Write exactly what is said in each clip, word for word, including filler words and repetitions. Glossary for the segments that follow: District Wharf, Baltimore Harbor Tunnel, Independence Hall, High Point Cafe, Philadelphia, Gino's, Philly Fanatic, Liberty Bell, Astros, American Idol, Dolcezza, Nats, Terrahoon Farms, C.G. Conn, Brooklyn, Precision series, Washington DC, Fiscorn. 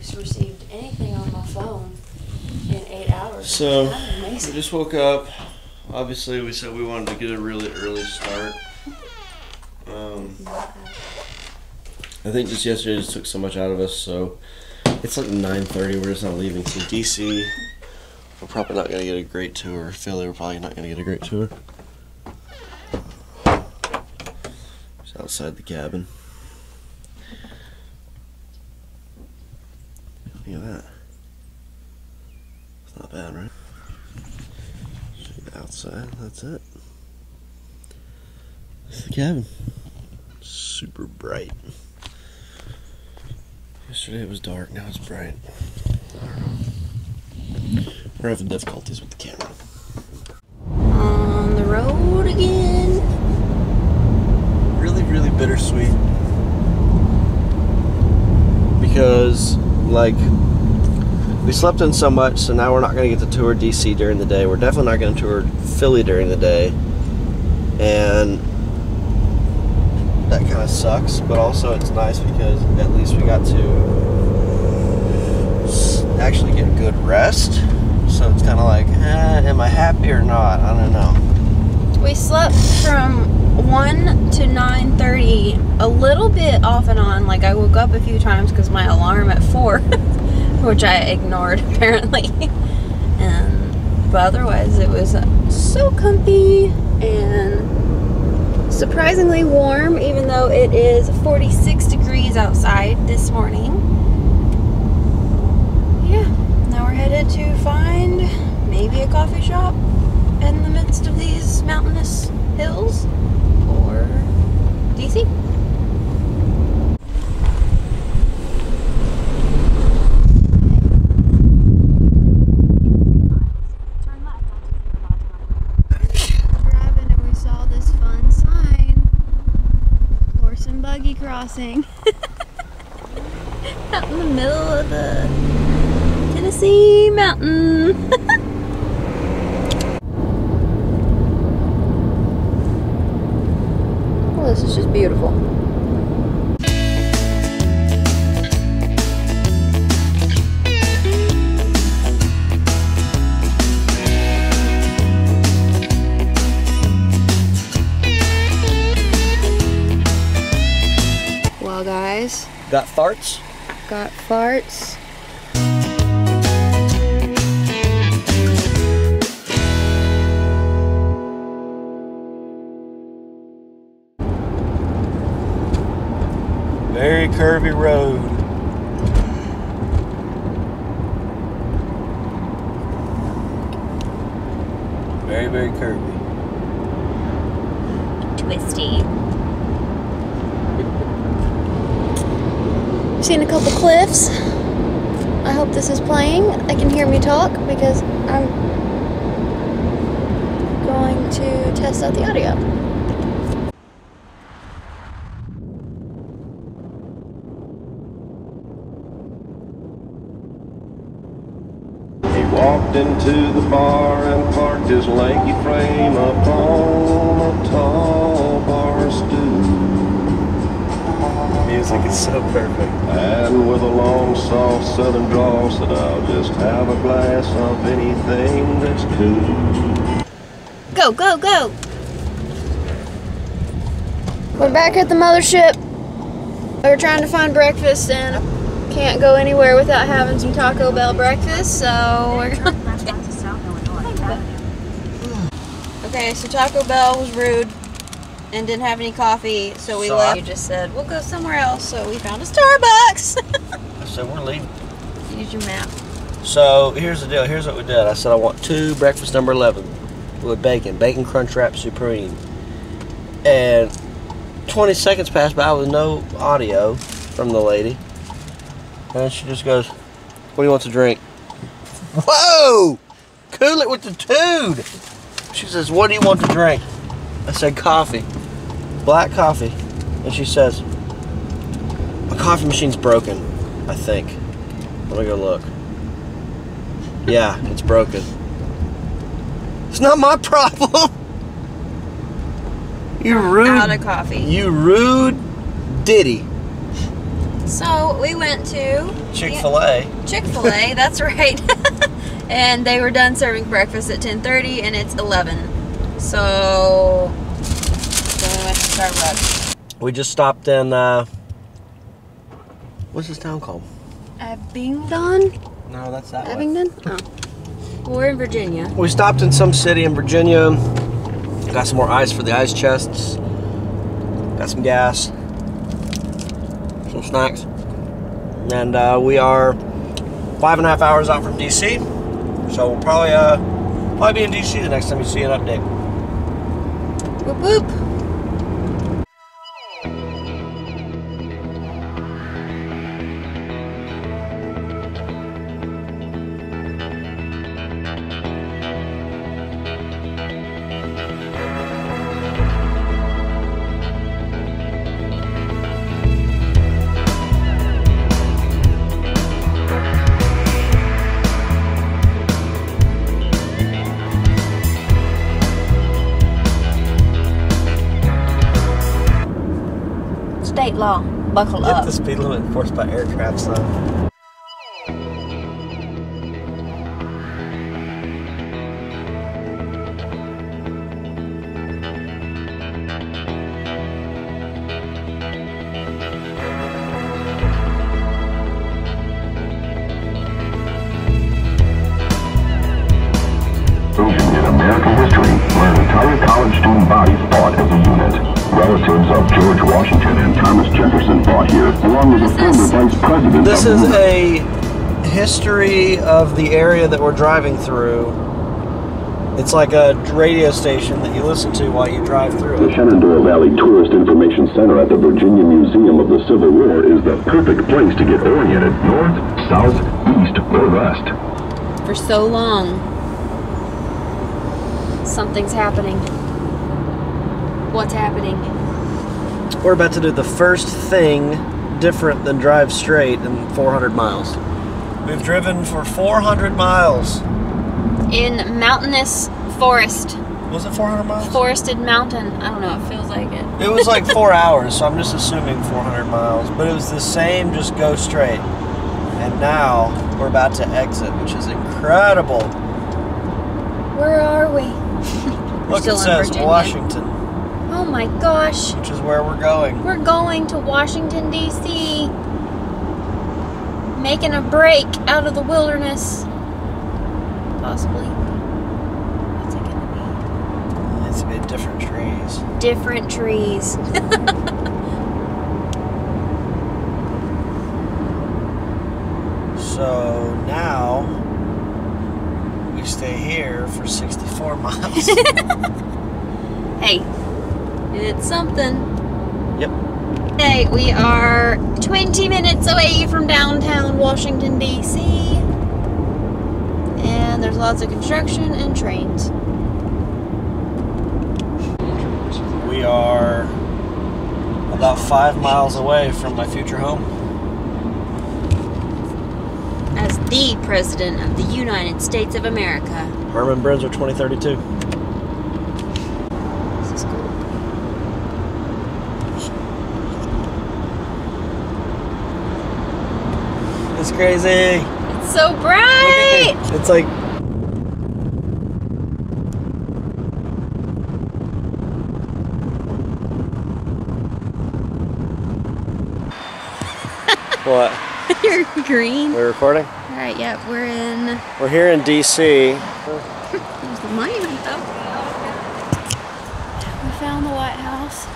who's received anything on my phone in eight hours. So we just woke up. Obviously, we said we wanted to get a really early start. Um, I think just yesterday just took so much out of us. So it's like nine thirty. We're just not leaving. So D C, we're probably not going to get a great tour. Philly, we're probably not going to get a great tour. Just outside the cabin. Look at that. It's not bad, right? Outside, that's it. That's the cabin. Super bright. Yesterday it was dark, now it's bright. I don't know. We're having difficulties with the camera. On the road again. Really, really bittersweet. Because, like, we slept in so much, so now we're not going to get to tour D C during the day. We're definitely not going to tour Philly during the day. And that kind of sucks, but also it's nice because at least we got to actually get good rest. So it's kind of like, eh, am I happy or not? I don't know. We slept from one to nine thirty, a little bit off and on. Like, I woke up a few times because my alarm at four. Which I ignored, apparently. And but otherwise, it was so comfy and surprisingly warm, even though it is forty-six degrees outside this morning. Yeah, now we're headed to find maybe a coffee shop in the midst of these mountainous hills or D C. Crossing out in the middle of the Tennessee mountain. Well, this is just beautiful. Got farts? Got farts. Very curvy road. Very, very curvy. Twisty. I've seen a couple cliffs. I hope this is playing. I can hear me talk because I'm going to test out the audio. He walked into the bar and parked his lanky frame upon a tall bar stool. Music is so perfect. And with a long, soft southern drawl, said I'll just have a glass of anything that's cool. Go, go, go! We're back at the mothership. We're trying to find breakfast and can't go anywhere without having some Taco Bell breakfast, so we're gonna okay, so Taco Bell was rude and didn't have any coffee, so we so left. You just said, we'll go somewhere else, so we found a Starbucks. I said, we're leaving. Use your map. So, here's the deal. Here's what we did. I said, I want two breakfast number eleven with bacon. Bacon Crunch Wrap Supreme. And twenty seconds passed by with no audio from the lady. And she just goes, what do you want to drink? Whoa! Cool it with the dude! She says, what do you want to drink? I said, coffee. Black coffee. And she says, my coffee machine's broken, I think. Let me go look. Yeah, it's broken. It's not my problem. You rude. Out of coffee. You rude ditty. So we went to Chick-fil-A. Chick-fil-A, that's right. And they were done serving breakfast at ten thirty, and it's eleven. So then we went to Starbucks. We just stopped in. Uh, what's this town called? Abingdon. No, that's that. Abingdon. Oh, we're in Virginia. We stopped in some city in Virginia. Got some more ice for the ice chests. Got some gas. Some snacks. And uh, we are five and a half hours out from D C, so we'll probably uh probably be in D C the next time you see an update. Boop boop. State law. Buckle up. Get the speed limit enforced by aircraft sign. This is a history of the area that we're driving through. It's like a radio station that you listen to while you drive through. The Shenandoah Valley Tourist Information Center at the Virginia Museum of the Civil War is the perfect place to get oriented north, south, east, or west. For so long, something's happening. What's happening? We're about to do the first thing different than drive straight in four hundred miles. We've driven for four hundred miles. In mountainous forest. Was it four hundred miles? Forested mountain. I don't know. It feels like it. It was like four hours, so I'm just assuming four hundred miles. But it was the same, just go straight. And now we're about to exit, which is incredible. Where are we? Look, it says Washington. Oh my gosh. Which is where we're going. We're going to Washington, D C. Making a break out of the wilderness. Possibly. What's it gonna be? It's a bit different trees. Different trees. So now we stay here for sixty-four miles. Hey. It's something. Yep. Okay, we are twenty minutes away from downtown Washington, D C. And there's lots of construction and trains. We are about five miles away from my future home. As the President of the United States of America. Herman Brinzer, twenty thirty-two. It's crazy. It's so bright. It's like. What? You're green. We're recording? All right, yeah, we're in. We're here in D C. There's the monument. Oh. We found the White House.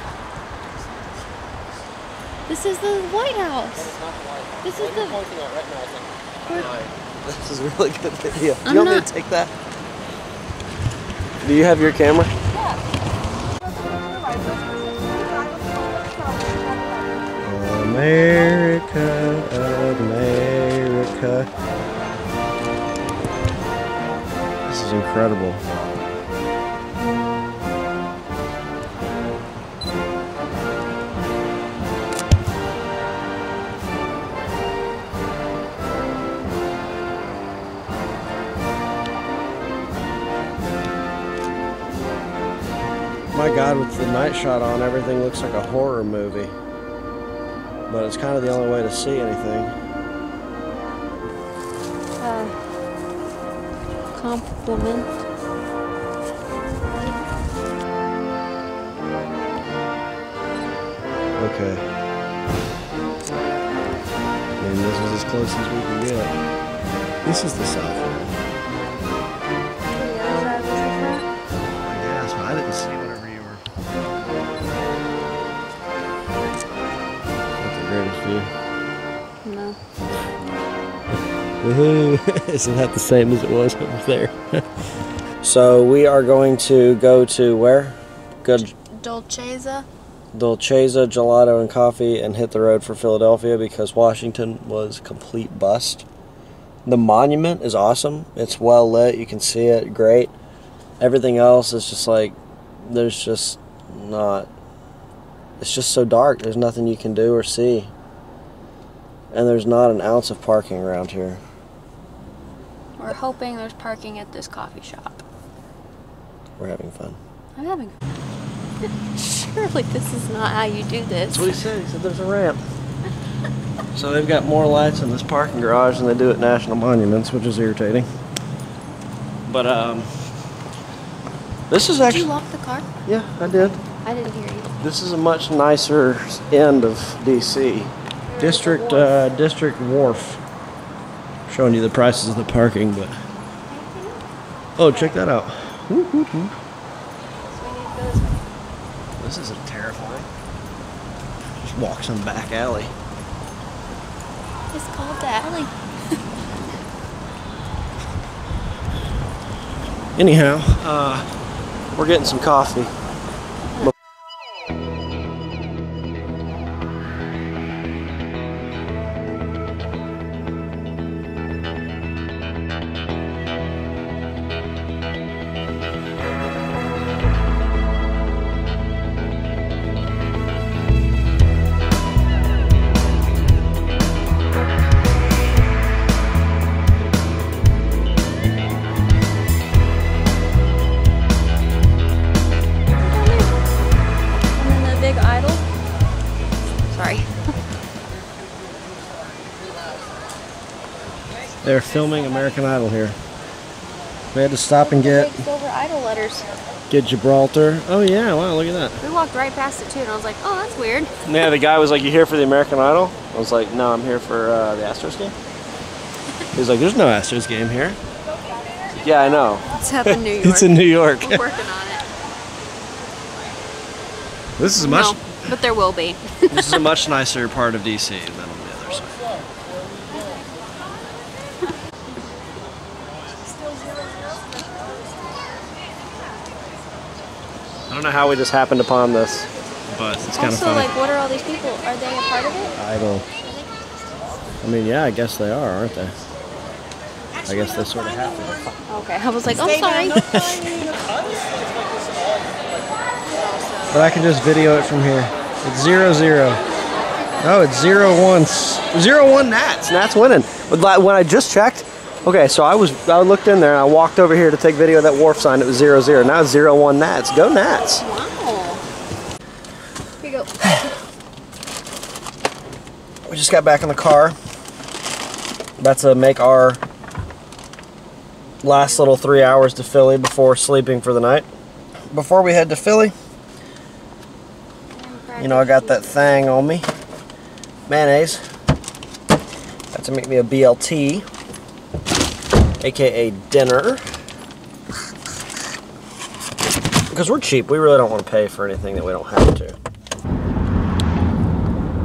This is the White House. This is the. This is a really good video. Do you want me to take that? Do you have your camera? Yeah. America, America. This is incredible. My God, with the night shot on, everything looks like a horror movie. but it's kind of the only way to see anything. Uh, compliment. Okay. Maybe this is as close as we can get. This is the south end. I guess, but I didn't see whenever you were. That's the greatest view. No. Woohoo! Isn't that the same as it was over there? So we are going to go to where? Good. Dolcezza. Dolcezza, gelato, and coffee, and hit the road for Philadelphia because Washington was a complete bust. The monument is awesome. It's well lit. You can see it. Great. Everything else is just like, there's just not, it's just so dark. There's nothing you can do or see. And there's not an ounce of parking around here. We're hoping there's parking at this coffee shop. We're having fun. I'm having fun. Surely this is not how you do this. That's what he said. He said there's a ramp. So they've got more lights in this parking garage than they do at National Monuments, which is irritating. But um, this is actually. Did you lock the car? Yeah, I did. I didn't hear you. This is a much nicer end of D C. District uh, District Wharf. I'm showing you the prices of the parking, but oh, check that out. Woo-hoo-hoo. This is terrifying. Just walk some back alley. It's called the alley. Anyhow, uh, we're getting some coffee. They're filming American Idol here. We had to stop and get silver idol letters. Get Gibraltar. Oh yeah! Wow, look at that. We walked right past it too, and I was like, "Oh, that's weird." Yeah, the guy was like, "You here for the American Idol?" I was like, "No, I'm here for uh, the Astros game." He was like, "There's no Astros game here." Yeah, I know. It's happened in New York. It's in New York. We're working on it. This is much. No, but there will be. This is a much nicer part of D C than on the other side. I don't know how we just happened upon this, but it's kind of funny. Also, like, what are all these people? Are they a part of it? Idol. I mean, yeah, I guess they are, aren't they? I guess they sort of have to. Okay, I was like, oh, sorry. But I can just video it from here. It's zero zero. Oh, it's zero one. Zero one Nats. Nats winning. When I just checked. Okay, so I was I looked in there and I walked over here to take video of that wharf sign. It was zero zero. Now it's zero one Nats. Go Nats! Wow. Here you go. We just got back in the car. About to make our last little three hours to Philly before sleeping for the night. Before we head to Philly, you know I got that thing on me, mayonnaise. Got to make me a B L T. A K A dinner, because we're cheap. We really don't want to pay for anything that we don't have to.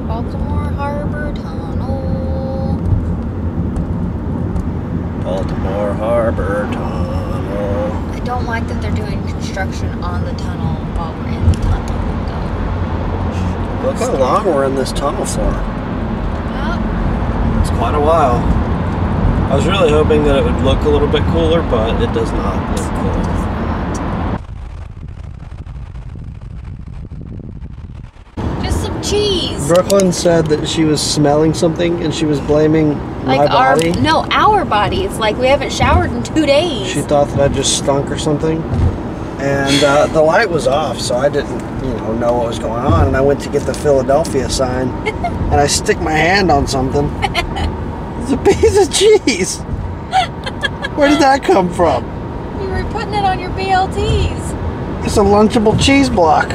Baltimore Harbor Tunnel. Baltimore Harbor Tunnel. I don't like that they're doing construction on the tunnel while we're in the tunnel. Though. Look how long we're in this tunnel for. Yep. It's quite a while. I was really hoping that it would look a little bit cooler, but it does not look cool. Just some cheese! Brooklyn said that she was smelling something and she was blaming like my body. Our, no, our bodies. Like, we haven't showered in two days. She thought that I just stunk or something. and uh, the light was off, so I didn't, you know, know what was going on. And I went to get the Philadelphia sign, and I stick my hand on something. It's a piece of cheese. Where did that come from? You were putting it on your B L Ts. It's a Lunchable cheese block.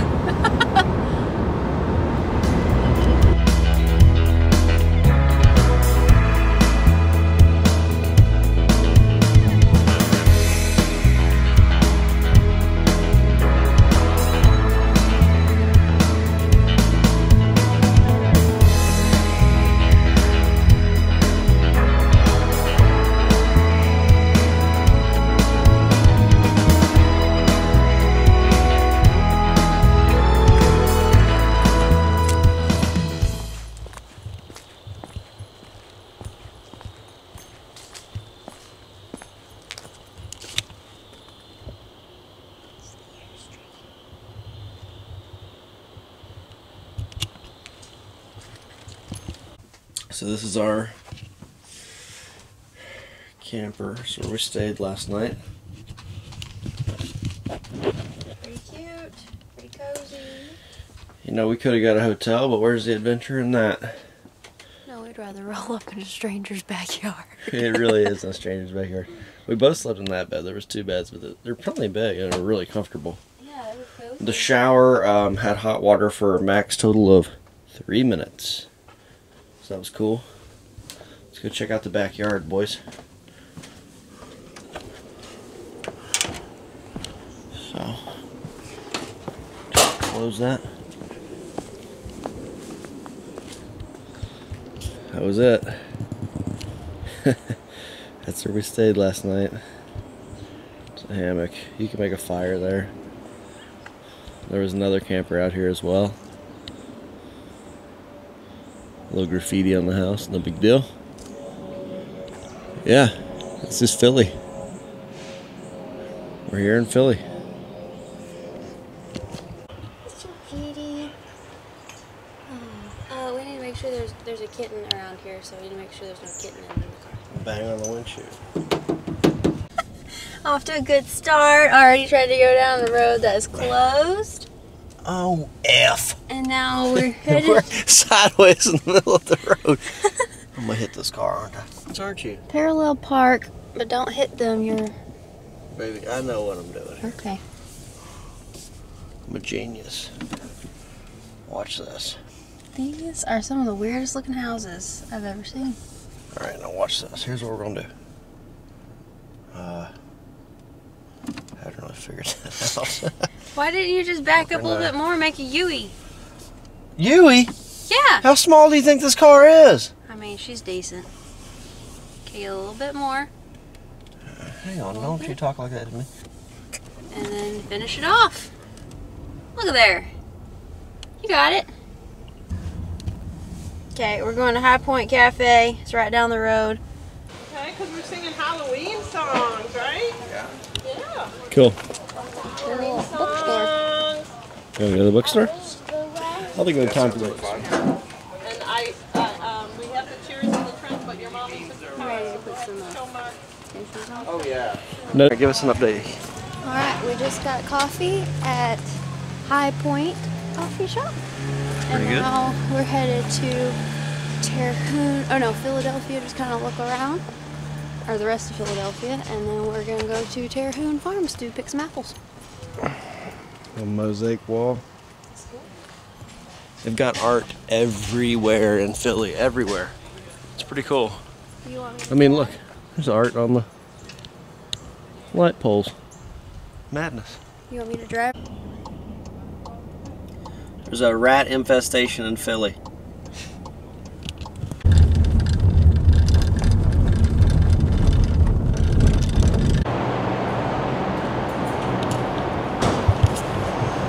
So this is our camper, so where we stayed last night. Pretty cute, pretty cozy. You know, we could have got a hotel, but where's the adventure in that? No, we'd rather roll up in a stranger's backyard. It really is a stranger's backyard. We both slept in that bed. There was two beds, but they're plenty big and they're really comfortable. Yeah, it was cozy. The shower um, had hot water for a max total of three minutes. So that was cool. Let's go check out the backyard, boys. So, close that. That was it. That's where we stayed last night. It's a hammock. You can make a fire there. There was another camper out here as well. A little graffiti on the house, no big deal. Yeah, this is Philly. We're here in Philly. It's so pretty. Oh, uh, we need to make sure there's there's a kitten around here, so we need to make sure there's no kitten in the car. Bang on the windshield. Off to a good start. Already tried to go down the road that is closed. Oh, F. And now we're headed we're sideways in the middle of the road. I'm going to hit this car, aren't I? Aren't you? Parallel park, but don't hit them. You're... Baby, I know what I'm doing here. Okay. I'm a genius. Watch this. These are some of the weirdest looking houses I've ever seen. All right, now watch this. Here's what we're going to do. Uh... I don't know if I figured that out. Why didn't you just back up a little bit more and make a U-ey? U-ey? Yeah. How small do you think this car is? I mean, she's decent. Okay, a little bit more. Uh, hang on, don't bit. You talk like that to me. And then finish it off. Look at there. You got it. Okay, we're going to High Point Cafe. It's right down the road. Okay, because we're singing Halloween songs, right? Yeah. Yeah. Cool. Bookstore. You want to go to the bookstore? I think we have time for that. And I, uh, um, we have the Cheers in the trunk, but your mom needs to put some uh, oh yeah. No, give us an update. All right, we just got coffee at High Point Coffee Shop, and Pretty now good. We're headed to Terrahoon. Oh no, Philadelphia. Just kind of look around. Or the rest of Philadelphia, and then we're gonna go to Terrahoon Farms to pick some apples. A mosaic wall. They've got art everywhere in Philly, everywhere. It's pretty cool. You want me to I mean, look, there's art on the light poles. Madness. You want me to drive? There's a rat infestation in Philly.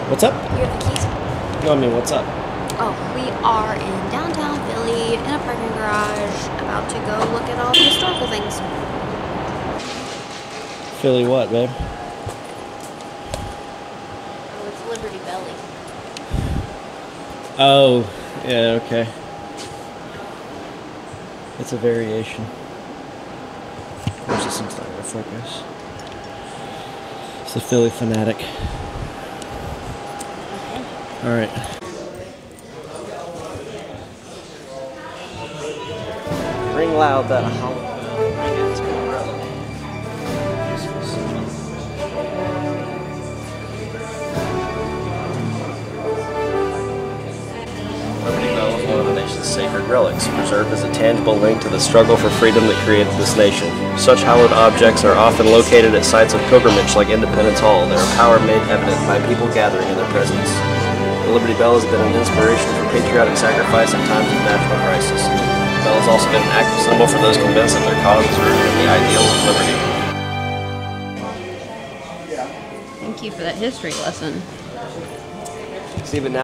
What's up? You have the keys? No, I mean, what's up? Oh, we are in downtown Philly, in a parking garage, about to go look at all the historical things. Philly what, babe? Oh, it's Liberty Bell. Oh, yeah, okay. It's a variation. Where's this? It's not going to focus. the Philly Fanatic. All right. Ring loud that Halloween. Liberty Bell is one of the nation's sacred relics, preserved as a tangible link to the struggle for freedom that created this nation. Such hallowed objects are often located at sites of pilgrimage like Independence Hall, their power made evident by people gathering in their presence. The Liberty Bell has been an inspiration for patriotic sacrifice in times of national crisis. The bell has also been an active symbol for those convinced that their cause is rooted in the ideals of liberty. Thank you for that history lesson. See, but now.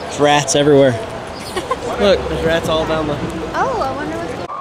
There's rats everywhere. Look, there's rats all down the. Oh, I wonder what's going on.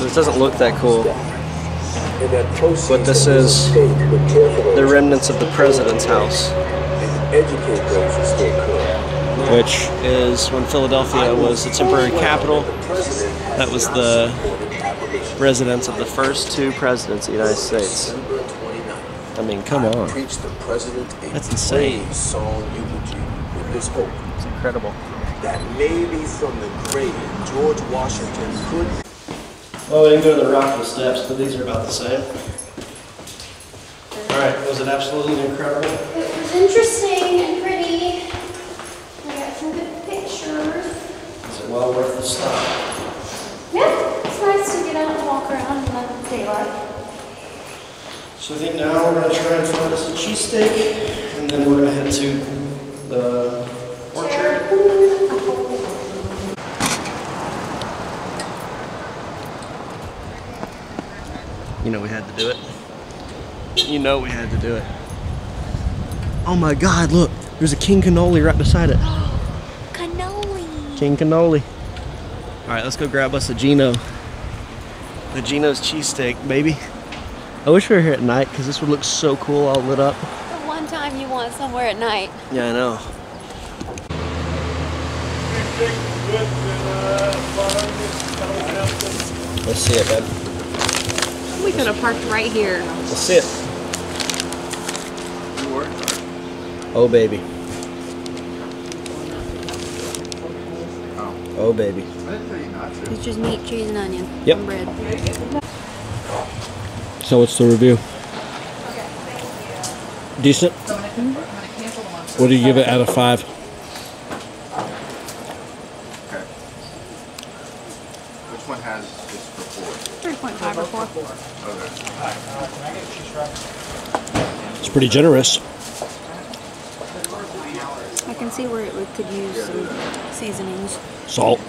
This doesn't look that cool, but this is the remnants of the president's house, which is when Philadelphia was the temporary capital. That was the residence of the first two presidents of the United States. I mean, come on. That's insane. It's incredible. That maybe from the great George Washington could. Well, we didn't go to the Rockville steps, but these are about the same. All right, was it absolutely incredible? It was interesting and pretty. I got some good pictures. Is it well worth the stop? Yeah, it's nice to get out and walk around in the daylight. So I think now we're going to try and find us a cheesesteak, and then we're going to head to the orchard. You know we had to do it. You know we had to do it. Oh my God, look. There's a king cannoli right beside it. Cannoli. King cannoli. All right, let's go grab us a Gino. The Gino's cheesesteak, baby. I wish we were here at night because this would look so cool all lit up. The one time you want somewhere at night. Yeah, I know. Let's see it, bud. We could have parked right here. Let's see it. Oh baby. Oh baby. It's just meat, cheese, and onion. Yep. And bread. So what's the review? Decent? Mm-hmm. What do you give it out of five? It's pretty generous. I can see where it could use some seasonings. Salt.